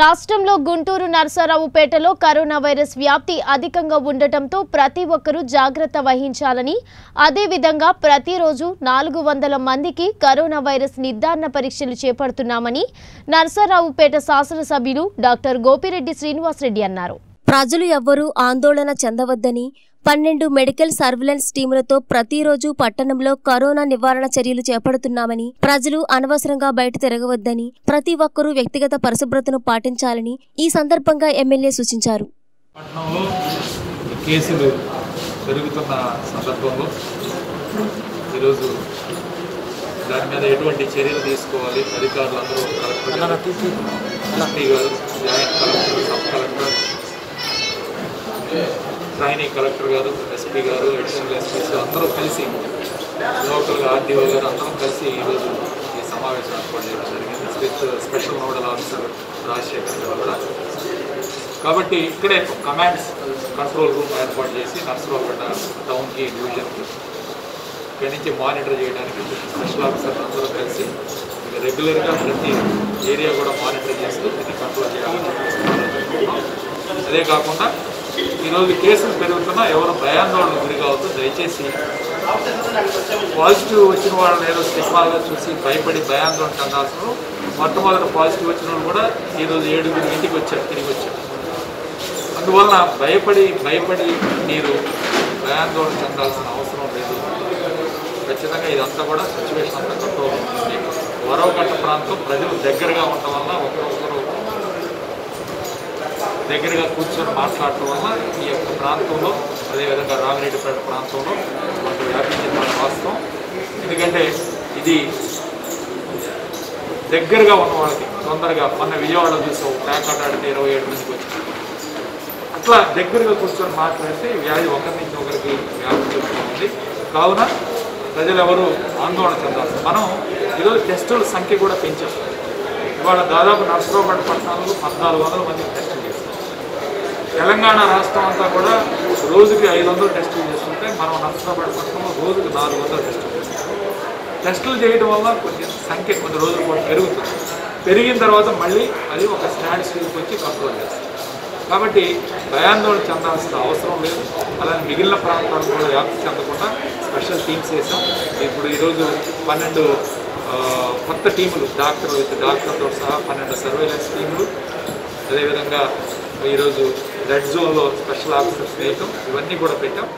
రాష్ట్రంలో Guntur నరసరావుపేటలో corona virus వ్యాప్తి అధికంగా ఉండటంతో ప్రతి ఒక్కరూ జాగృత వహించాలని అదే విధంగా ప్రతి రోజు 400 మందికి కరోనా వైరస్ నిర్ధారణ పరీక్షలు చేపడుతున్నామని నరసరావుపేట శాసన సభ్యులు డాక్టర్ గోపిరెడ్డి శ్రీనివాస్ రెడ్డి అన్నారు। ప్రజలు ఎవ్వరూ ఆందోళన చెందవద్దని 12 మెడికల్ సర్వేలెన్స్ టీములతో ప్రతిరోజు పట్టణంలో కరోనా నివారణ చర్యలు చేపడుతున్నామని ప్రజలు అనవసరంగా బయట తిరగవద్దని ప్రతి ఒక్కరూ వ్యక్తిగత పరిశుభ్రతను పాటించాలని ఈ సందర్భంగా ఎమ్మెల్యే సూచించారు। పట్టణంలో కేసులు పెరుగుతున్న సందర్భంలో ఈ రోజు దాని మీద ఎటువంటి చర్యలు తీసుకోవాలి అధికారులందరూ కలెక్టర్ ట్రైనీ కలెక్టర్ గారు ఎస్పీ గారు అడిషనల్ ఎస్పీ అందరూ కలిసి లోకల్గా ఆర్డీఓ గారు అందరం కలిసి ఈరోజు ఈ సమావేశం ఏర్పాటు చేయడం జరిగింది। స్పెషల్ నోడల్ ఆఫీసర్ రాజశేఖర్ గారు కూడా కాబట్టి ఇక్కడే కమాండ్స్ కంట్రోల్ రూమ్ ఏర్పాటు చేసి నర్సరావుపేట టౌన్కి డివిజన్కి ఇక్కడి నుంచి మానిటర్ చేయడానికి స్పెషల్ ఆఫీసర్లు అందరూ కలిసి రెగ్యులర్గా ప్రతి ఏరియా కూడా మానిటర్ చేస్తూ దీన్ని కంట్రోల్ చేయాలని అదే కాకుండా ఈరోజు కేసులు పెరుగుతున్నా ఎవరు భయాందోళన గురి కావద్దు। దయచేసి పాజిటివ్ వచ్చిన వాళ్ళని ఏదో సినిమాలుగా చూసి భయపడి భయాందోళన చెందాల్సిన మొట్టమొదటి పాజిటివ్ వచ్చిన వాళ్ళు కూడా ఈరోజు 7 గంటలకి వచ్చారు తిరిగి వచ్చారు। అందువలన భయపడి మీరు భయాందోళన చెందాల్సిన అవసరం లేదు। ఖచ్చితంగా ఇదంతా కూడా సిచ్యువేషన్ అంతా కంట్రోల్ ఉంటుంది। వరవగట్ట ప్రాంతం ప్రజలు దగ్గరగా ఉండటం వల్ల ఒకరొకరు దగ్గరగా కూర్చొని మాట్లాడటం వల్ల ఈ యొక్క ప్రాంతంలో అదేవిధంగా రామిరెడ్డిపేట ప్రాంతంలో కొంత వ్యాపించిన వాస్తవం। ఎందుకంటే ఇది దగ్గరగా ఉన్న వాళ్ళకి తొందరగా మొన్న విజయవాడలో చూసాం ప్యాకెట్ ఆడితే 27 మందికి వచ్చింది। అట్లా దగ్గరగా కూర్చొని మాట్లాడితే వ్యాధి ఒకరి నుంచి ఒకరికి వ్యాపించుకుంటుంది। కావున ప్రజలు ఎవరు ఆందోళన చెందాలి। మనం ఈరోజు టెస్టుల సంఖ్య కూడా పెంచాం। ఇవాళ దాదాపు నర్సరావుపేట పట్టణంలో 1400 మందికి టెస్టులు చేస్తాం। తెలంగాణ రాష్ట్రం అంతా కూడా రోజుకి 500 టెస్టులు చేస్తుంటే మనం నర్సరావుపేట పట్టణంలో రోజుకి 400 టెస్టులు చేస్తాం। టెస్టులు చేయడం వల్ల కొంచెం సంఖ్య కొన్ని రోజులు కూడా పెరుగుతుంది। పెరిగిన తర్వాత మళ్ళీ అది ఒక స్టాండ్ స్టీల్కి వచ్చి కంట్రోల్ చేస్తాం। కాబట్టి భయాందోళన చెందాల్సిన అవసరం లేదు। అలాగే మిగిలిన ప్రాంతాలు కూడా వ్యాప్తి చెందకుండా స్పెషల్ టీమ్స్ వేసాం। ఇప్పుడు ఈరోజు 12 కొత్త టీములు డాక్టర్తో సహా 12 సర్వేలెన్స్ టీములు అదేవిధంగా ఈరోజు రెడ్ జోన్లో స్పెషల్ ఆఫీసర్స్ వేయటం ఇవన్నీ కూడా పెట్టాం।